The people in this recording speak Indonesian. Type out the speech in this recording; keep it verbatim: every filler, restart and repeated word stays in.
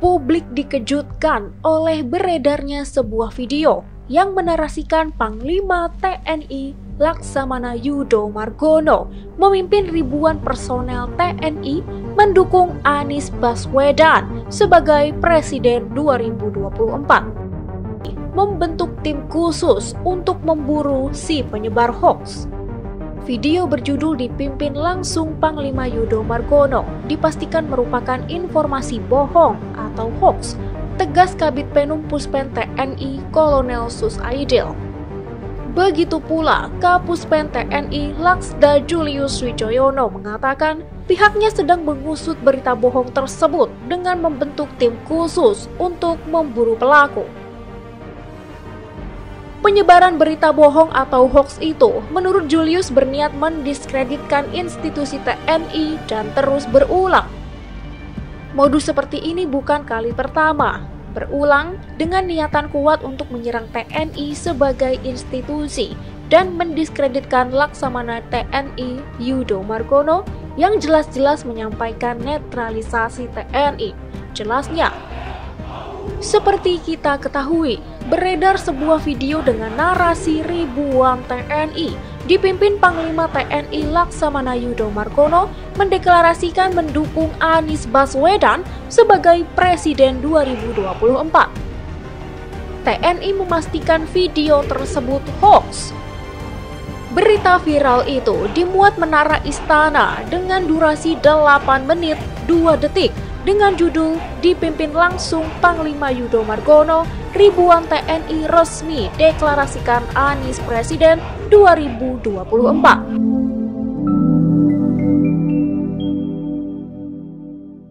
publik dikejutkan oleh beredarnya sebuah video yang menarasikan Panglima T N I Laksamana Yudo Margono memimpin ribuan personel T N I mendukung Anies Baswedan sebagai Presiden dua ribu dua puluh empat. Membentuk tim khusus untuk memburu si penyebar hoax. Video berjudul "Dipimpin Langsung Panglima Yudo Margono" dipastikan merupakan informasi bohong atau hoax, tegas Kabit Penum Puspen T N I Kolonel Sus Aidil. Begitu pula Kapuspen T N I Laksda Julius Wijoyono mengatakan pihaknya sedang mengusut berita bohong tersebut dengan membentuk tim khusus untuk memburu pelaku. Penyebaran berita bohong atau hoax itu menurut Julius berniat mendiskreditkan institusi T N I dan terus berulang. Modus seperti ini bukan kali pertama, berulang dengan niatan kuat untuk menyerang T N I sebagai institusi dan mendiskreditkan Laksamana T N I Yudo Margono yang jelas-jelas menyampaikan netralisasi T N I. Jelasnya, seperti kita ketahui, beredar sebuah video dengan narasi ribuan T N I dipimpin Panglima T N I Laksamana Yudo Margono mendeklarasikan mendukung Anies Baswedan sebagai Presiden dua ribu dua puluh empat. T N I memastikan video tersebut hoax. Berita viral itu dimuat Menara Istana dengan durasi delapan menit dua detik. Dengan judul "Dipimpin Langsung Panglima Yudo Margono, ribuan T N I resmi deklarasikan Anies Presiden dua ribu dua puluh empat.